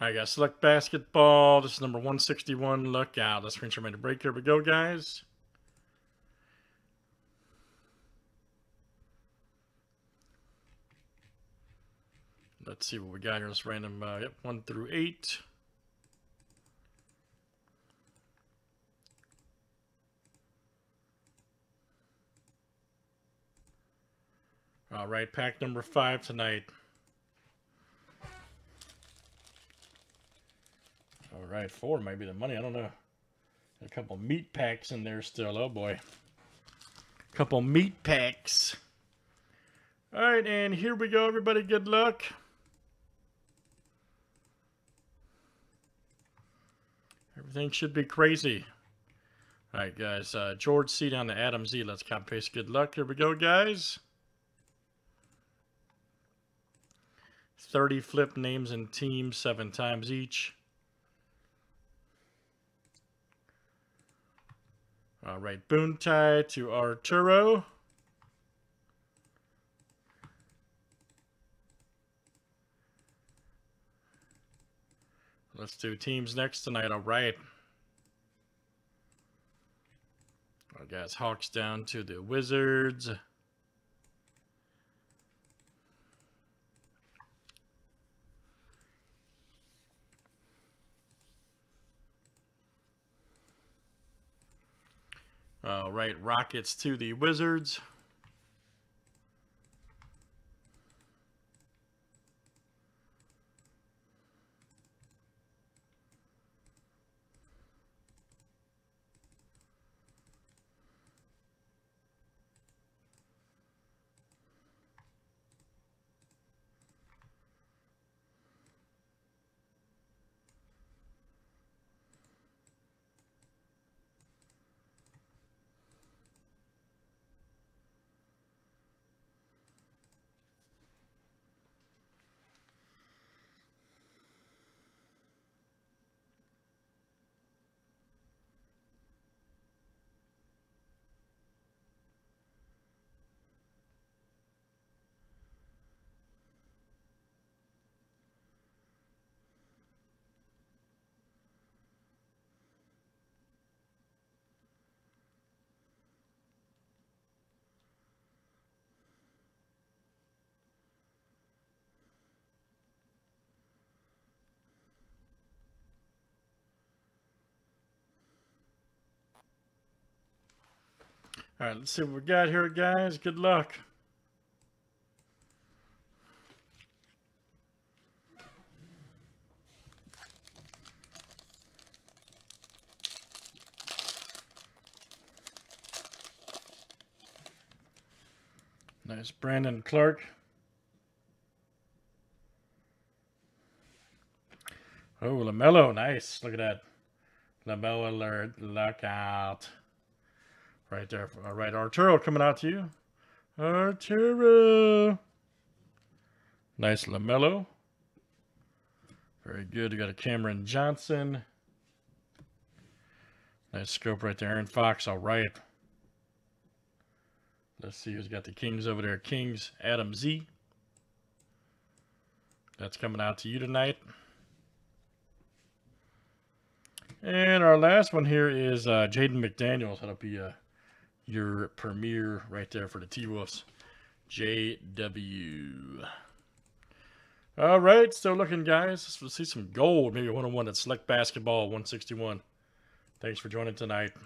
All right, guys, select basketball. This is number 161. Look out. Let's screenshot made a break. Here we go, guys. Let's see what we got here. Let's random 1 through 8. All right, pack number 5 tonight. All right, 4 might be the money. I don't know. A couple meat packs in there still. Oh, boy. A couple meat packs. All right, and here we go, everybody. Good luck. Everything should be crazy. All right, guys. George C. down to Adam Z. Let's copy paste. Good luck. Here we go, guys. 30 flip names and teams 7 times each. All right, Boonchai to Arturo. Let's do teams next tonight. All right. All right, guys, Hawks down to the Wizards. All right, Rockets to the Wizards. All right, let's see what we got here, guys. Good luck. Nice, Brandon Clark. Oh, LaMelo, nice. Look at that. LaMelo alert, look out. Right there. All right, Arturo coming out to you. Arturo. Nice LaMelo. Very good. You got a Cameron Johnson. Nice scope right there. Aaron Fox. All right. Let's see who's got the Kings over there. Kings, Adam Z. That's coming out to you tonight. And our last one here is Jaden McDaniels. That'll be your premiere right there for the T-Wolves. JW. All right, still looking, guys. Let's see some gold. Maybe 101 at Select Basketball 161. Thanks for joining tonight.